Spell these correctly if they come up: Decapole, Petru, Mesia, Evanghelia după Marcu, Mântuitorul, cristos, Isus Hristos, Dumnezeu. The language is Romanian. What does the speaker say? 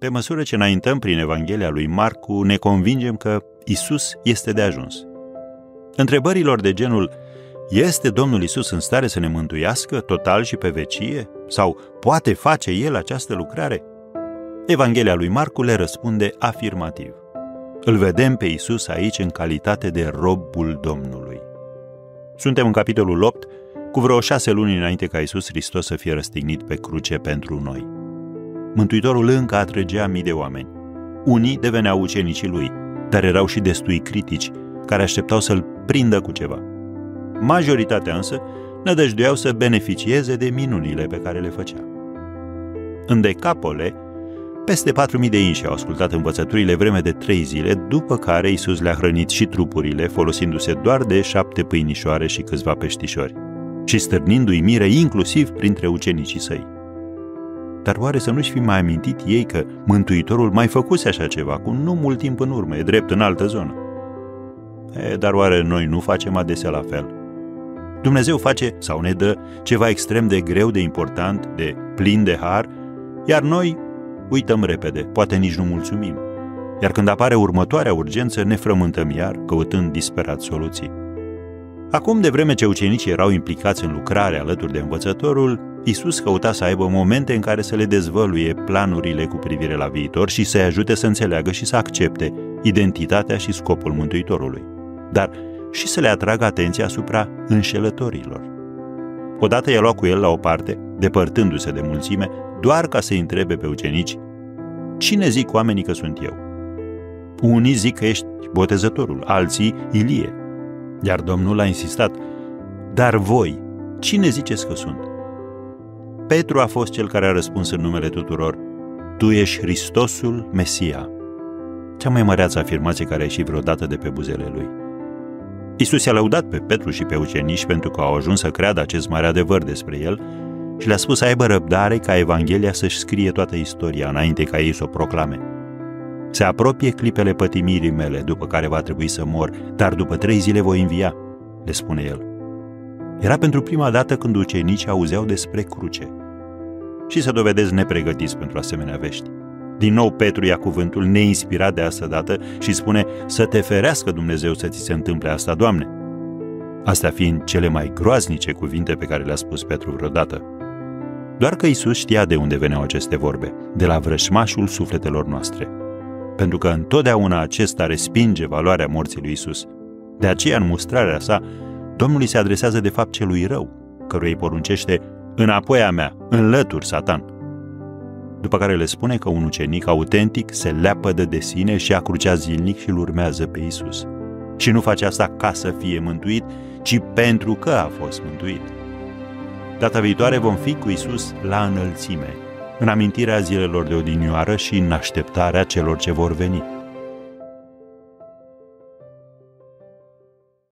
Pe măsură ce înaintăm prin Evanghelia lui Marcu, ne convingem că Isus este de ajuns. Întrebărilor de genul "Este Domnul Isus în stare să ne mântuiască total și pe vecie?" sau "Poate face El această lucrare?" Evanghelia lui Marcu le răspunde afirmativ. Îl vedem pe Isus aici în calitate de robul Domnului. Suntem în capitolul 8, cu vreo 6 luni înainte ca Isus Hristos să fie răstignit pe cruce pentru noi. Mântuitorul încă atrăgea mii de oameni. Unii deveneau ucenicii lui, dar erau și destui critici care așteptau să-l prindă cu ceva. Majoritatea însă nădăjduiau să beneficieze de minunile pe care le făcea. În Decapole, peste 4.000 de inși au ascultat învățăturile vreme de 3 zile, după care Isus le-a hrănit și trupurile, folosindu-se doar de 7 pâinișoare și câțiva peștișori, și stârnindu-i mire inclusiv printre ucenicii săi. Dar oare să nu-și fi mai amintit ei că Mântuitorul mai făcuse așa ceva cu nu mult timp în urmă, drept în altă zonă? Dar oare noi nu facem adesea la fel? Dumnezeu face sau ne dă ceva extrem de greu, de important, de plin de har, iar noi uităm repede, poate nici nu mulțumim. Iar când apare următoarea urgență, ne frământăm iar, căutând disperat soluții. Acum, de vreme ce ucenicii erau implicați în lucrare alături de învățătorul, Isus căuta să aibă momente în care să le dezvăluie planurile cu privire la viitor și să-i ajute să înțeleagă și să accepte identitatea și scopul Mântuitorului, dar și să le atragă atenția asupra înșelătorilor. Odată i-a luat cu el la o parte, depărtându-se de mulțime, doar ca să-i întrebe pe ucenici: "Cine zic oamenii că sunt eu?" Unii zic că ești Botezătorul, alții Ilie. Iar Domnul a insistat: "Dar voi, cine ziceți că sunt?" Petru a fost cel care a răspuns în numele tuturor: "Tu ești Hristosul, Mesia." Cea mai măreață afirmație care a ieșit vreodată de pe buzele lui. Isus i-a lăudat pe Petru și pe ucenici pentru că au ajuns să creadă acest mare adevăr despre el și le-a spus să aibă răbdare ca Evanghelia să-și scrie toată istoria înainte ca ei să o proclame. "Se apropie clipele pătimirii mele, după care va trebui să mor, dar după 3 zile voi învia", le spune el. Era pentru prima dată când ucenicii auzeau despre cruce și se dovedesc nepregătiți pentru asemenea vești. Din nou Petru ia cuvântul, neinspirat de asta dată, și spune: "Să te ferească Dumnezeu să ți se întâmple asta, Doamne!" Astea fiind cele mai groaznice cuvinte pe care le-a spus Petru vreodată. Doar că Isus știa de unde veneau aceste vorbe, de la vrășmașul sufletelor noastre. Pentru că întotdeauna acesta respinge valoarea morții lui Isus. De aceea, în mustrarea sa, Domnul îi se adresează de fapt celui rău, căruia îi poruncește: "Înapoi a mea, înlături, Satan!" După care le spune că un ucenic autentic se leapădă de sine și acrucea zilnic și îl urmează pe Isus. Și nu face asta ca să fie mântuit, ci pentru că a fost mântuit. Data viitoare vom fi cu Isus la înălțime, în amintirea zilelor de odinioară și în așteptarea celor ce vor veni.